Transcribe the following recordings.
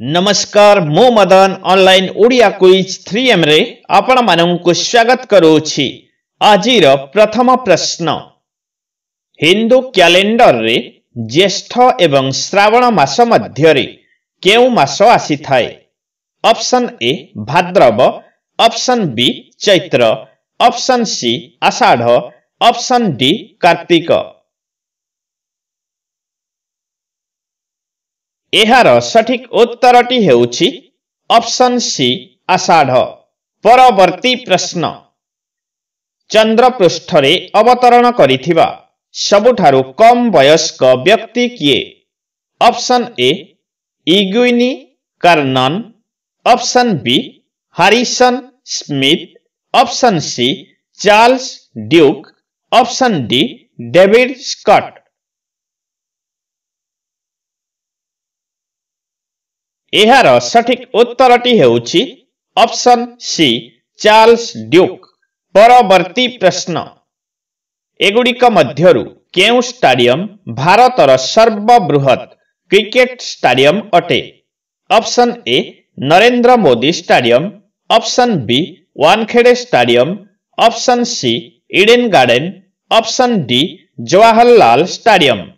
नमस्कार मो Madan online Odia quiz 3M रे आपण मानंकु स्वागत करूछि। आजिर प्रथम प्रश्न, हिंदू कैलेंडर रे ज्येष्ठ एवं श्रावण मास मध्य रे केउ मास आसी थाए? Option A भाद्रव, option B Chaitra, option C Ashadh, option D Kartik. एहार सठिक उत्तरटी हेउछि ऑप्शन सी आषाढ़। परवर्ती प्रश्न, चंद्रपृष्ठ रे अवतरण करिथिबा सबुठारु कम वयस्क व्यक्ति किए? ऑप्शन ए इग्विनी कर्नन, option B Harrison Smith, option C Charles Duke, option D David Scott. एहार सठिक उत्तरटी हेउछि ऑप्शन सी चार्ल्स ड्यूक। परवर्ती प्रश्न, एगुड़िक मध्यरु केउ स्टाडियम भारतर सर्वबृहत क्रिकेट स्टाडियम अटे? Option A Narendra Modi stadium, option B Wankhede stadium, option C Eden garden, option D Jawaharlal stadium.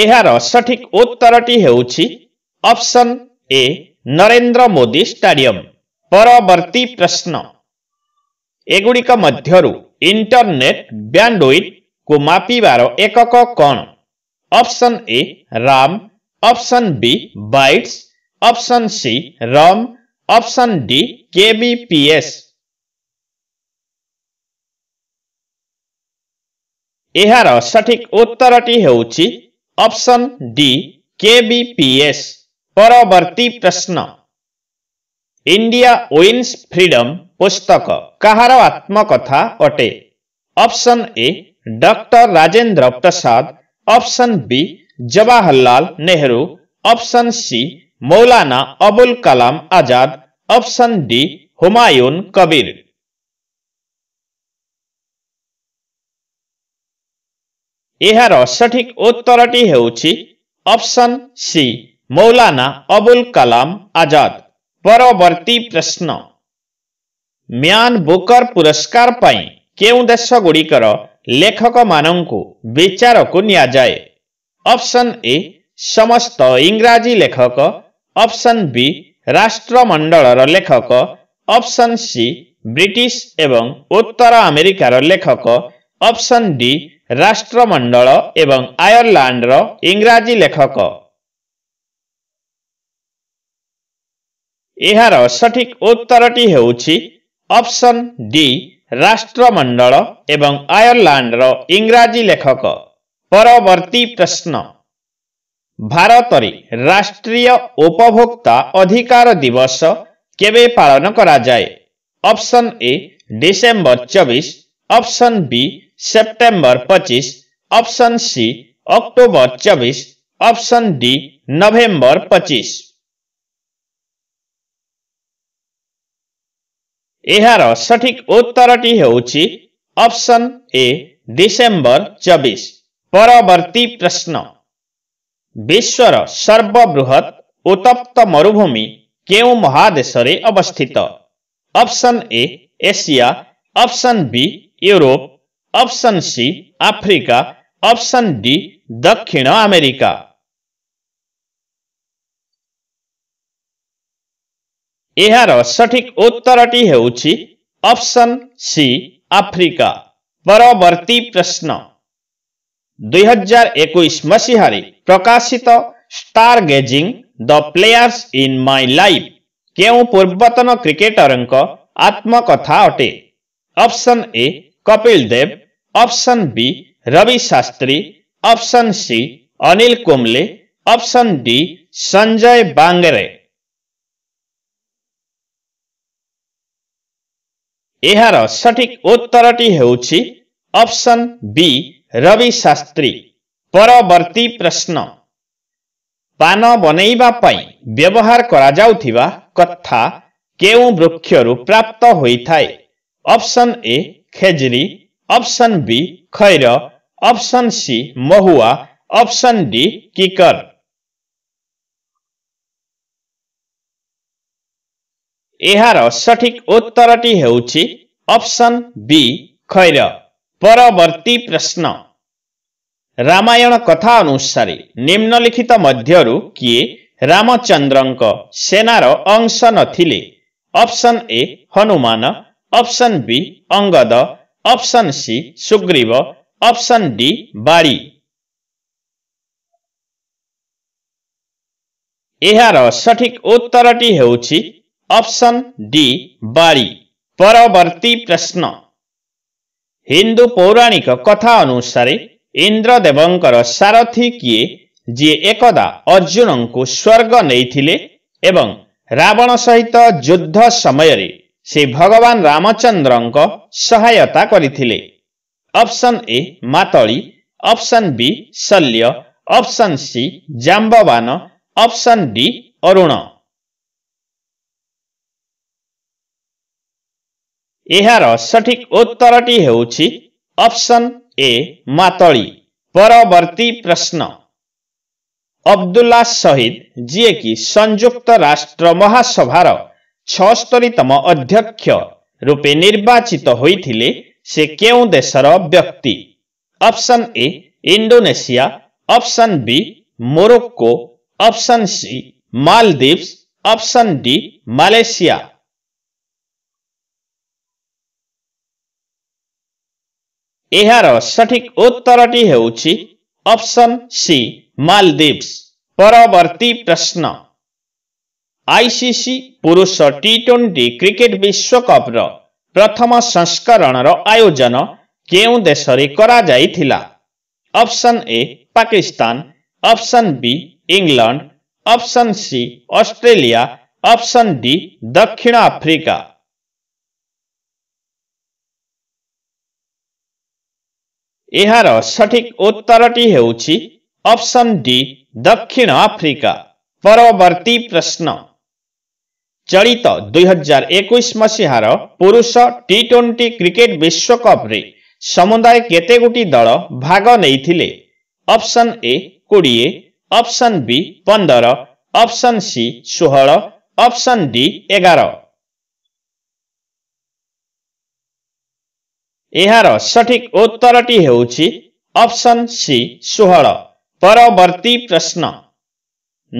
एहार सठिक उत्तरटी हेउछि option A Narendra Modi stadium. परवर्ती प्रश्न, एगुड़िक मध्यरु इंटरनेट बैंडविड्थ को मापिबार एकक कौन? Option A RAM, option B bytes, option C ROM, option D kbps. एहार सठिक उत्तरटी हेउछि ऑप्शन डी केबीपीएस। परवर्ती प्रश्न, इंडिया विन्स फ्रीडम पुस्तक कहार आत्मकथा अटे? Option A doctor Rajendra Prasad, option B Jawaharlal Nehru, option C Maulana Abul Kalam Azad, option D Humayun Kabir. एहार सठिक उत्तरटी हेउछि ऑप्शन सी मौलाना अबुल कलाम आजाद। परवर्ती प्रश्न, म्यान बुकर पुरस्कार पाई केउं देश गुड़िकर लेखक मानंकु विचार को निया जाए? ऑप्शन ए समस्त इंग्राजी लेखक, ऑप्शन बी राष्ट्रमंडलर लेखक, ऑप्शन सी ब्रिटिश एवं उत्तर अमेरिकार लेखक, ऑप्शन डी राष्ट्रमंडल एवं आयरलैंड रो इंग्राजी लेखक। एहार सठिक उत्तरटी हेउछि ऑप्शन डी राष्ट्रमंडल एवं आयरलैंड रो इंग्राजी लेखक। परवर्ती प्रश्न, भारत रे राष्ट्रीय उपभोक्ता अधिकार दिवस केबे पालन करा जाए? Option A December 24, option B सितंबर 25, ऑप्शन सी अक्टूबर 24, ऑप्शन डी नवंबर 25। एहार सठिक उत्तरटी हेउछि ऑप्शन ए डिसेंबर 24। परवर्ती प्रश्न, विश्वर सर्वबृहत उत्तप्त मरुभूमि केउ महादेश रे अवस्थित? Option A Asia, option B Europe, option C Africa, option D दक्षिण अमेरिका। एहार सठिक उत्तरटी हेउछि ऑप्शन सी अफ्रीका। परवर्ती प्रश्न, 2021 मसीहारे प्रकाशित star gazing the players in my life केउ पूर्वतन क्रिकेटरंक आत्मकथा अटे? Option A Kapil Dev, option B Ravi Shastri, option C Anil Kumble, option D Sanjay Bangar. एहार सठिक उत्तरटी हेउछि ऑप्शन बी रवि शास्त्री। परवर्ती प्रश्न, पान बनैबा पई व्यवहार करा जाउथिबा कथा केउ वृक्षरु प्राप्त होइथाए? ऑप्शन ए खेजरी, ऑप्शन बी खैर, ऑप्शन सी महुआ, ऑप्शन डी किकर। एहार सठिक उत्तरटी हेउछि ऑप्शन बी खैर। परवर्ती प्रश्न। रामायण कथा अनुसार निम्नलिखित मध्यरु किए रामचंद्रंक सेनार अंश नथिले? Option A Hanuman, option B Angad, option C Sugriva, option D बारी। एहार सठिक उत्तरटी हेउछि ऑप्शन डी बारी। परवर्ती प्रश्न। हिंदू पौराणिक कथा अनुसार इंद्रदेवंकर सारथी किए जी एकदा अर्जुन को स्वर्ग नहीं एवं रावण सहित युद्ध समय से भगवान रामचंद्र सहायता करथिले? Option A Matali, option B Shalya, option C Jambavan, option D Arun. एहार सठिक उत्तरटी हेउछि ऑप्शन ए मातली। परवर्ती प्रश्न। अब्दुल्ला शहीद जी की संयुक्त राष्ट्र महासभार 76तम अध्यक्ष रूपे निर्वाचित होइथिले से केउ देशर व्यक्ति? Option A Indonesia, option B Morocco, option C Maldives, option D Malaysia. एहार सठिक उत्तरटी हेउछि ऑप्शन सी मालदीव्स। परवर्ती प्रश्न। आईसीसी पुरुष टी20 क्रिकेट विश्वकप रो प्रथम संस्करण रो आयोजन केउ देश रे करा जायथिला? Option A Pakistan, option B England, option C Australia, option D दक्षिण अफ्रीका। एहार सठिक उत्तरटी हेउछि ऑप्शन डी दक्षिण अफ्रीका। परवर्ती प्रश्न। चलित 2021 मसीहार पुरुष टी20 क्रिकेट विश्वकप रे समुदाय केते गुटी दल भाग नैथिले? Option A 20, option B 15, option C 16, option D 11। एहार सठिक उत्तरटी हेउछि ऑप्शन सी 16। परवर्ती प्रश्न।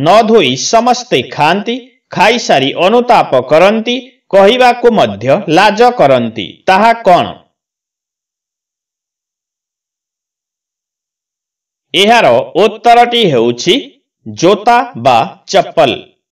न धोई समस्ते खाती, खाई सारी अनुताप करती, कहवाकू मध्य लाज करती, ताहा कौन? एहार उत्तरटी हेउछि जोता बा चप्पल।